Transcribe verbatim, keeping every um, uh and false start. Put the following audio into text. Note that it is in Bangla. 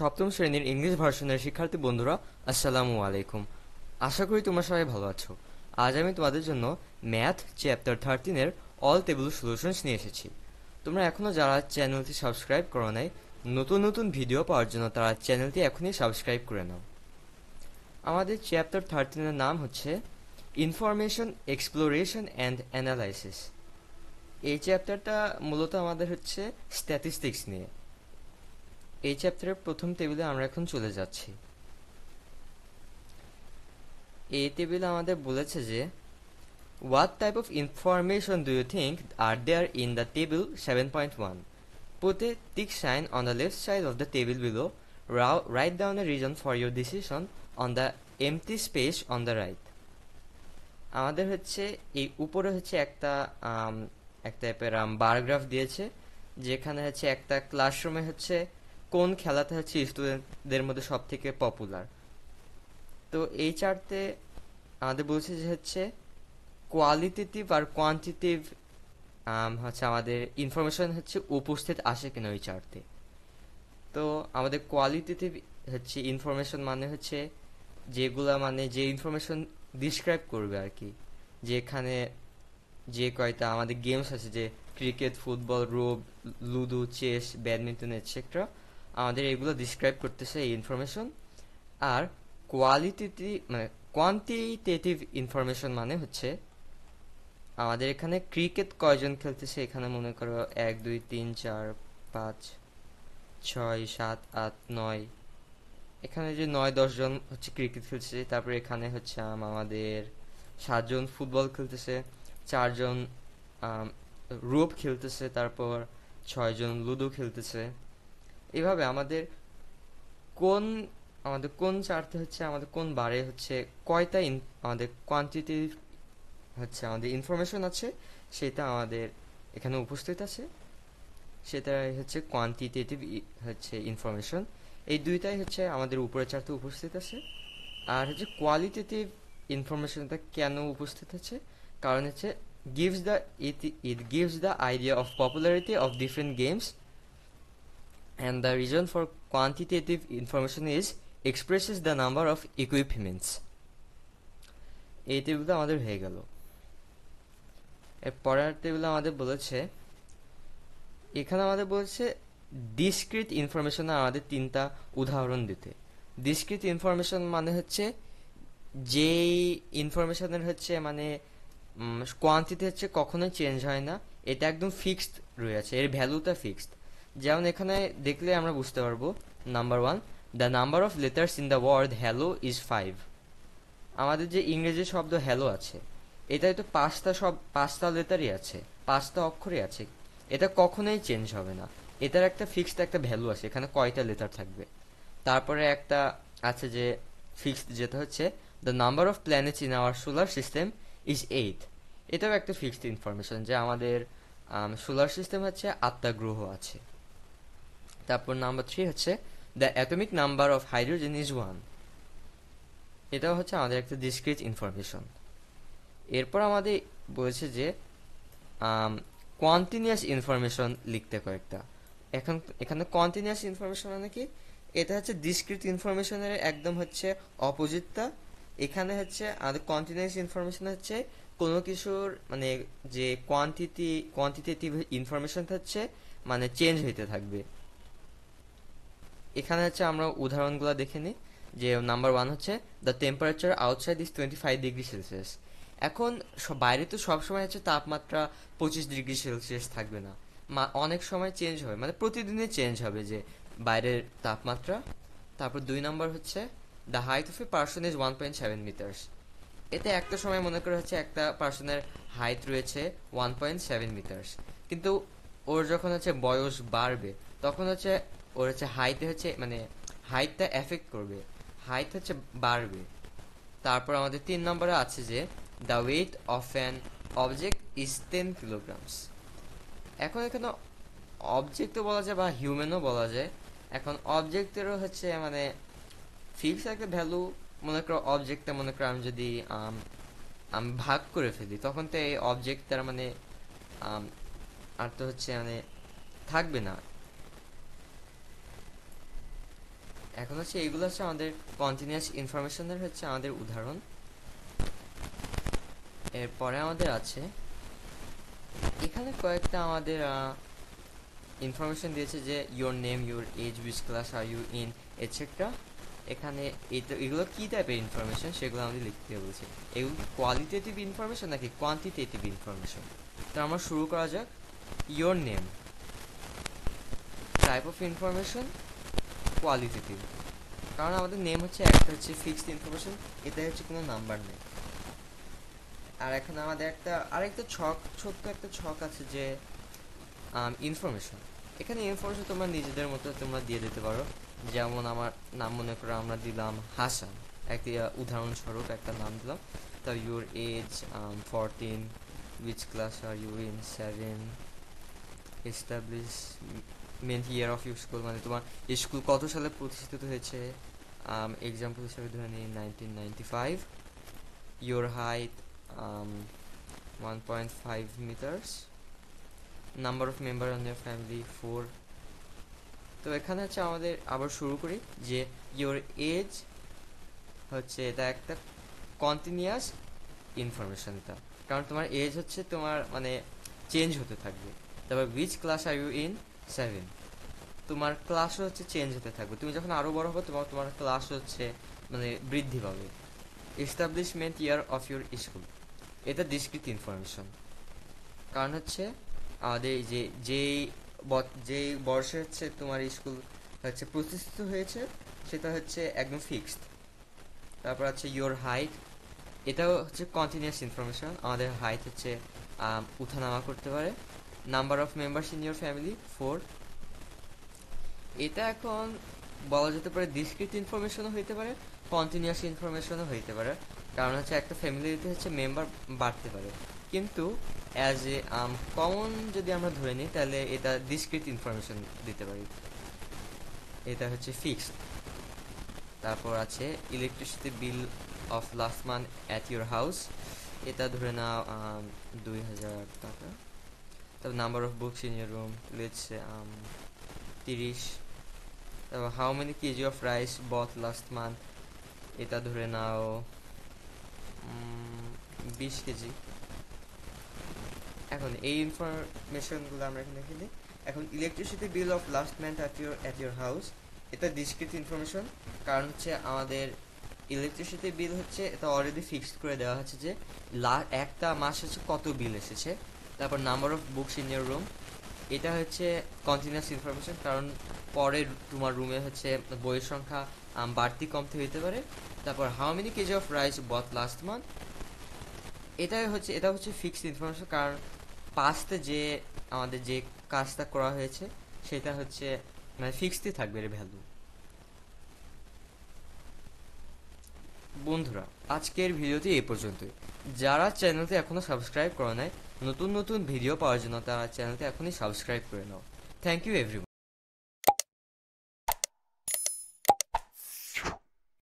সপ্তম শ্রেণীর ইংলিশ ভার্সনের শিক্ষার্থী বন্ধুরা, আসসালামু আলাইকুম। আশা করি তোমরা সবাই ভালো আছো। আজ আমি তোমাদের জন্য ম্যাথ চ্যাপ্টার থার্টিন এর অল টেবল সলিউশনস নিয়ে এসেছি। তোমরা এখনও যারা চ্যানেলটি সাবস্ক্রাইব করো নাই, নতুন নতুন ভিডিও পাওয়ার জন্য তারা চ্যানেলটি এখনই সাবস্ক্রাইব করে নাও। আমাদের চ্যাপ্টার থার্টিন এর নাম হচ্ছে ইনফরমেশন এক্সপ্লোরেশন অ্যান্ড অ্যানালাইসিস। এই চ্যাপ্টারটা মূলত আমাদের হচ্ছে স্ট্যাটিস্টিক্স নিয়ে। এই চ্যাপ্টারের প্রথম টেবিলে আমরা এখন চলে যাচ্ছি। এই টেবিলে আমাদের বলেছে যে what type of information do you think are there in the table seven point one. Put a tick sign on the left side of the table below. Write down a reason for your decision on the empty space on the right. আমাদের হচ্ছে এই উপরে হচ্ছে একটা একটা বায়োগ্রাফ দিয়েছে, যেখানে হচ্ছে একটা ক্লাসরুমে হচ্ছে কোন খেলাটা হচ্ছে স্টুডেন্টদের মধ্যে সব থেকে পপুলার। তো এই চার্টে আমাদের বলছে যে হচ্ছে কোয়ালিটেটিভ আর কোয়ান্টিটিভ হচ্ছে আমাদের ইনফরমেশন হচ্ছে উপস্থিত আসে কিনা ওই চার্টে। তো আমাদের কোয়ালিটেটিভ হচ্ছে ইনফরমেশন মানে হচ্ছে যেগুলা মানে যে ইনফরমেশন ডিসক্রাইব করবে আর কি, যেখানে যে কয়টা আমাদের গেমস আছে যে ক্রিকেট, ফুটবল, রোব, লুডো, চেস, ব্যাডমিন্টন এটসেট্রা, আমাদের এগুলো ডিসক্রাইব করতেছে এই ইনফরমেশন। আর কোয়ালিটেটিভ মানে কোয়ান্টিটেটিভ ইনফরমেশন মানে হচ্ছে আমাদের এখানে ক্রিকেট কয়জন খেলতেছে, এখানে মনে করো এক, দুই, তিন, চার, পাঁচ, ছয়, সাত, আট, নয়, এখানে যে নয় দশজন হচ্ছে ক্রিকেট খেলতেছে। তারপরে এখানে হচ্ছে আমাদের সাতজন ফুটবল খেলতেছে, চারজন রোপ খেলতেছে, তারপর ছয়জন লুডো খেলতেছে। এভাবে আমাদের কোন আমাদের কোন চার্টে হচ্ছে আমাদের কোন বারে হচ্ছে কয়টা আমাদের কোয়ান্টিটিভ হচ্ছে আমাদের ইনফরমেশন আছে সেটা আমাদের এখানে উপস্থিত আছে, সেটাই হচ্ছে কোয়ান্টিটেটিভ হচ্ছে ইনফরমেশন। এই দুইটাই হচ্ছে আমাদের উপরের চার্টে উপস্থিত আছে। আর হচ্ছে কোয়ালিটেটিভ ইনফরমেশনটা কেন উপস্থিত আছে, কারণ হচ্ছে gives the it it gives the idea of popularity of different games, and the reason for quantitative information is expresses the number of equipments. এই টেবিলটা আমাদের হয়ে গেল। এরপরের টেবিলে আমাদের বলেছে, এখানে আমাদের বলেছে ডিসক্রিট ইনফরমেশন আমাদের তিনটা উদাহরণ দিতে। ডিসক্রিট ইনফরমেশন মানে হচ্ছে যেই ইনফরমেশনের হচ্ছে মানে কোয়ান্টিটি হচ্ছে কখনোই চেঞ্জ হয় না, এটা একদম ফিক্সড রয়েছে, এর ভ্যালুটা ফিক্সড। যেমন এখানে দেখলে আমরা বুঝতে পারবো, number one, the number of letters in the word hello is five. আমাদের যে ইংরেজি শব্দ হ্যালো আছে, এটাই তো পাঁচটা সব পাঁচটা লেটারই আছে, পাঁচটা অক্ষরই আছে, এটা কখনোই চেঞ্জ হবে না, এটার একটা ফিক্সড একটা ভ্যালু আছে, এখানে কয়টা লেটার থাকবে। তারপরে একটা আছে যে ফিক্সড, যেটা হচ্ছে the number of planets in our solar system is eight. এটাও একটা ফিক্সড ইনফরমেশন যে আমাদের সোলার সিস্টেম হচ্ছে আটটা গ্রহ আছে। তারপর নাম্বার থ্রি হচ্ছে the atomic number of hydrogen is one. এটাও হচ্ছে আমাদের একটা ডিসক্রিট ইনফরমেশন। এরপর আমাদের বলেছে যে কন্টিনিউয়াস ইনফরমেশন লিখতে কয়েকটা। এখন এখানে কন্টিনিউয়াস ইনফরমেশন মানে কি, এটা হচ্ছে ডিসক্রিট ইনফরমেশনের একদম হচ্ছে অপোজিটটা। এখানে হচ্ছে আমাদের কন্টিনিউয়াস ইনফরমেশন হচ্ছে কোনো কিছুর মানে যে কোয়ান্টিটি কোয়ান্টিটেটিভ ইনফরমেশনটা হচ্ছে মানে চেঞ্জ হইতে থাকবে। এখানে হচ্ছে আমরা উদাহরণগুলো দেখে নিই, যে নাম্বার ওয়ান হচ্ছে the temperature outside is twenty five degree Celsius. এখন বাইরে তো সবসময় হচ্ছে তাপমাত্রা পঁচিশ ডিগ্রি সেলসিয়াস থাকবে না, অনেক সময় চেঞ্জ হবে, মানে প্রতিদিনে চেঞ্জ হবে যে বাইরের তাপমাত্রা। তারপর দুই নম্বর হচ্ছে the height of a person is one point seven metres. এতে একটা সময় মনে করা হচ্ছে একটা পার্সনের হাইট রয়েছে ওয়ান পয়েন্ট সেভেন মিটার্স, কিন্তু ওর যখন হচ্ছে বয়স বাড়বে তখন হচ্ছে ওর হচ্ছে হাইটে হচ্ছে মানে হাইটটা এফেক্ট করবে, হাইট হচ্ছে বাড়বে। তারপর আমাদের তিন নম্বরে আছে যে the weight of an object is ten kilograms. এখন এখানে অবজেক্টও বলা যায় বা হিউম্যানও বলা যায়। এখন অবজেক্টেরও হচ্ছে মানে ফিক্স একটা ভ্যালু, মনে করো অবজেক্টটা মনে করো আমি যদি আমি ভাগ করে ফেলি তখন তো এই অবজেক্টটার মানে আর তো হচ্ছে মানে থাকবে না। এখন হচ্ছে এইগুলো হচ্ছে আমাদের কন্টিনিউয়াস ইনফরমেশনের হচ্ছে আমাদের উদাহরণ। এরপরে আমাদের আছে এখানে কয়েকটা আমাদের ইনফরমেশন দিয়েছে যে your name, your age, which class are you in, etcetera. এখানে এগুলো কী টাইপের ইনফরমেশন সেগুলো আমাদের লিখতে বলছে। এগুলো কি কোয়ালিটেটিভ ইনফরমেশন নাকি কোয়ান্টিটেটিভ ইনফরমেশন? তো আমরা শুরু করা যাক। Your name, type of information qualitative, কারণ আমাদের নেম হচ্ছে একটা হচ্ছে ফিক্সড ইনফরমেশন, এটাই হচ্ছে কোনো নাম্বার নেই। আর এখন আমাদের একটা আরেকটা ছক, ছোট্ট একটা ছক আছে যে ইনফরমেশন। এখানে ইনফরমেশন তোমরা নিজেদের মতো তোমরা দিয়ে দিতে পারো। যেমন আমার নাম মনে করো আমরা দিলাম হাসান, একটি উদাহরণস্বরূপ একটা নাম দিলাম। তো your age fourteen, which class are you in, seven, establishment year of your school, মানে তোমার স্কুল কত সালে প্রতিষ্ঠিত হয়েছে। এক্সাম্পল হিসেবে ধরে নিই nineteen ninety five. Your height one point five metres. Number of member on your family four. তো এখানে হচ্ছে আমাদের আবার শুরু করি যে ইয়োর এজ হচ্ছে এটা একটা কন্টিনিউয়াস ইনফরমেশনটা, কারণ তোমার এজ হচ্ছে তোমার মানে চেঞ্জ হতে থাকবে। তারপর which class are you in, seven, তোমার ক্লাসও হচ্ছে চেঞ্জ হতে থাকবে। তুমি যখন আরও বড় হবে তোমার তোমার ক্লাস হচ্ছে মানে বৃদ্ধি পাবে। Establishment year of your school, এটা ডিসক্রিট ইনফরমেশন, কারণ হচ্ছে আমাদের যে যেই যেই বর্ষে হচ্ছে তোমার স্কুল হচ্ছে প্রতিষ্ঠিত হয়েছে সেটা হচ্ছে একদম ফিক্সড। তারপর হচ্ছে ইয়োর হাইট, এটাও হচ্ছে কন্টিনিউয়াস ইনফরমেশন, আমাদের হাইট হচ্ছে উঠানামা করতে পারে। Number of members in your family four, এটা এখন বলা যেতে পারে ডিসক্রিট ইনফরমেশনও হইতে পারে, কন্টিনিউয়াস ইনফরমেশনও হইতে পারে, কারণ হচ্ছে একটা ফ্যামিলিতে হচ্ছে মেম্বার বাড়তে পারে। কিন্তু অ্যাজ এ কমন যদি আমরা ধরে নিই তাহলে এটা ডিসক্রিট ইনফরমেশন দিতে পারি, এটা হচ্ছে ফিক্সড। তারপর আছে electricity bill of last month at your house, এটা ধরে নাও দুই হাজার টাকা। তারপর number of books in your room let's তিরিশ। তারপর how many KG of rice bought last month, এটা ধরে নাও বিশ কেজি। এখন এই ইনফরমেশনগুলো আমরা এখানে লিখে দিই। এখন electricity bill of last month at your at your house, এটা ডিসক্রিট ইনফরমেশন, কারণ হচ্ছে আমাদের ইলেকট্রিসিটি বিল হচ্ছে এটা অলরেডি ফিক্সড করে দেওয়া হচ্ছে যে লা একটা মাস হচ্ছে কত বিল এসেছে। তারপর number of books in your room, এটা হচ্ছে কন্টিনিউয়াস ইনফরমেশন, কারণ পরে তোমার রুমে হচ্ছে বইয়ের সংখ্যা বাড়তি কমতে হইতে পারে। তারপর how many KG of rice bought last month, এটা হচ্ছে এটা হচ্ছে ফিক্সড ইনফরমেশন, কারণ পাস্টে যে আমাদের যে কাজটা করা হয়েছে সেটা হচ্ছে মানে ফিক্সডই থাকবে এর ভ্যালু। বন্ধুরা, আজকের ভিডিওটি এই পর্যন্তই। যারা চ্যানেলটি এখনও সাবস্ক্রাইব করে নাই, নতুন নতুন ভিডিও পাওয়ার জন্য তারা চ্যানেলটি এখনই সাবস্ক্রাইব করে নাও। Thank you everyone.